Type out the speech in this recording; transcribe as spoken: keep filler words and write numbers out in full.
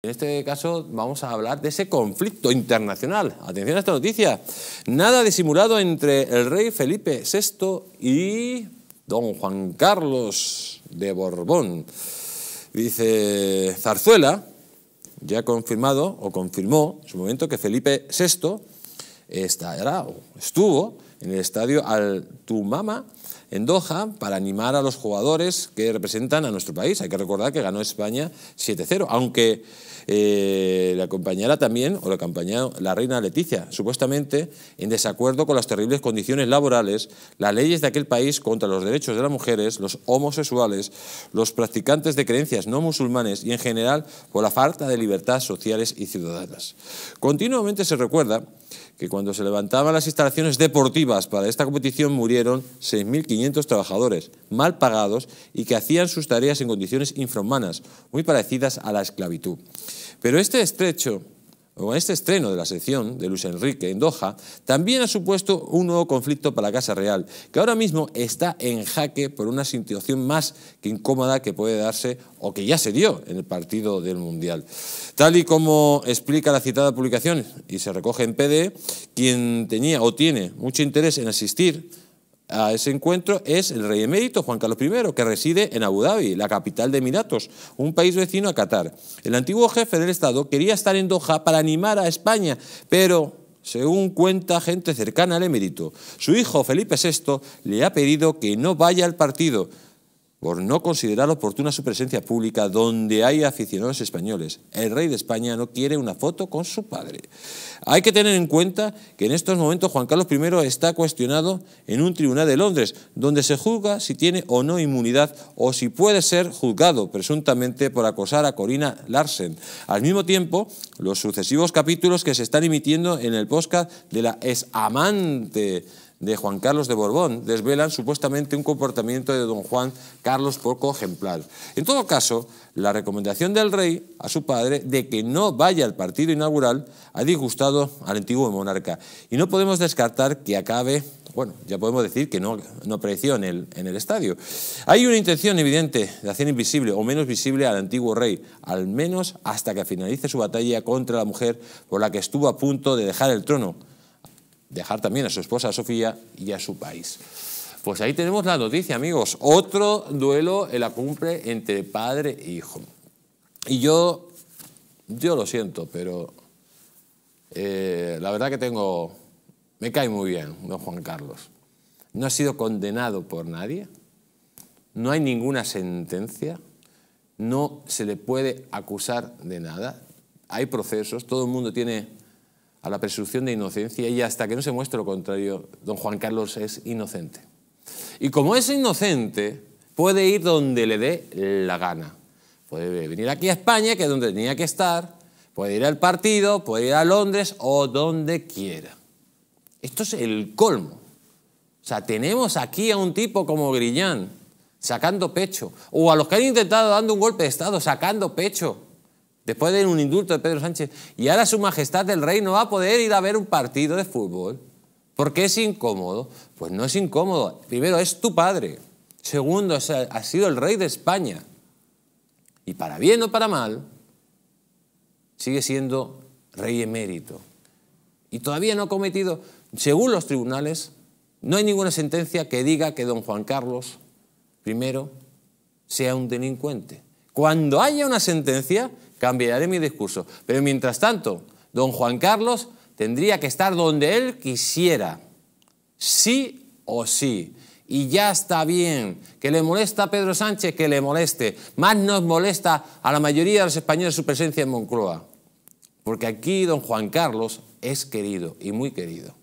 En este caso vamos a hablar de ese conflicto internacional. Atención a esta noticia. Nada disimulado entre el rey Felipe sexto y don Juan Carlos de Borbón. Dice Zarzuela, ya confirmado o confirmó en su momento que Felipe sexto estará, o estuvo en el estadio Al-Tumama en Doha para animar a los jugadores que representan a nuestro país. Hay que recordar que ganó España siete cero, aunque eh, le acompañará también, o le acompañó la reina Leticia, supuestamente en desacuerdo con las terribles condiciones laborales, las leyes de aquel país contra los derechos de las mujeres, los homosexuales, los practicantes de creencias no musulmanes y en general por la falta de libertades sociales y ciudadanas. Continuamente se recuerda que cuando se levantaban las instalaciones deportivas para esta competición murieron seis mil quinientos trabajadores mal pagados y que hacían sus tareas en condiciones infrahumanas, muy parecidas a la esclavitud. Pero este estrecho, o este estreno de la sección de Luis Enrique en Doha también ha supuesto un nuevo conflicto para la Casa Real, que ahora mismo está en jaque por una situación más que incómoda que puede darse o que ya se dio en el partido del Mundial. Tal y como explica la citada publicación y se recoge en P D E, quien tenía o tiene mucho interés en asistir a ese encuentro es el rey emérito Juan Carlos primero, que reside en Abu Dhabi, la capital de Emiratos, un país vecino a Qatar. El antiguo jefe del Estado quería estar en Doha para animar a España, pero, según cuenta gente cercana al emérito, su hijo Felipe sexto le ha pedido que no vaya al partido por no considerar oportuna su presencia pública donde hay aficionados españoles. El rey de España no quiere una foto con su padre. Hay que tener en cuenta que en estos momentos Juan Carlos primero está cuestionado en un tribunal de Londres, donde se juzga si tiene o no inmunidad o si puede ser juzgado presuntamente por acosar a Corina Larsen. Al mismo tiempo, los sucesivos capítulos que se están emitiendo en el podcast de la examante de Juan Carlos de Borbón desvelan supuestamente un comportamiento de don Juan Carlos poco ejemplar. En todo caso, la recomendación del rey a su padre de que no vaya al partido inaugural ha disgustado al antiguo monarca y no podemos descartar que acabe, bueno, ya podemos decir que no, no apareció en el, en el estadio. Hay una intención evidente de hacer invisible o menos visible al antiguo rey, al menos hasta que finalice su batalla contra la mujer por la que estuvo a punto de dejar el trono, dejar también a su esposa Sofía y a su país. Pues ahí tenemos la noticia, amigos. Otro duelo en la cumbre entre padre e hijo. Y yo, yo lo siento, pero eh, la verdad que tengo, me cae muy bien don Juan Carlos. No ha sido condenado por nadie, no hay ninguna sentencia, no se le puede acusar de nada, hay procesos, todo el mundo tiene a la presunción de inocencia y hasta que no se muestre lo contrario, don Juan Carlos es inocente. Y como es inocente, puede ir donde le dé la gana. Puede venir aquí a España, que es donde tenía que estar, puede ir al partido, puede ir a Londres o donde quiera. Esto es el colmo. O sea, tenemos aquí a un tipo como Grillán, sacando pecho, o a los que han intentado dando un golpe de Estado, sacando pecho, después de un indulto de Pedro Sánchez, y ahora su majestad del rey no va a poder ir a ver un partido de fútbol, porque es incómodo. Pues no es incómodo, primero es tu padre, segundo o sea, ha sido el rey de España, y para bien o para mal, sigue siendo rey emérito, y todavía no ha cometido, según los tribunales, no hay ninguna sentencia que diga que don Juan Carlos primero sea un delincuente. Cuando haya una sentencia, cambiaré mi discurso. Pero mientras tanto, don Juan Carlos tendría que estar donde él quisiera, sí o sí. Y ya está bien, que le molesta a Pedro Sánchez, que le moleste. Más nos molesta a la mayoría de los españoles su presencia en Moncloa. Porque aquí don Juan Carlos es querido y muy querido.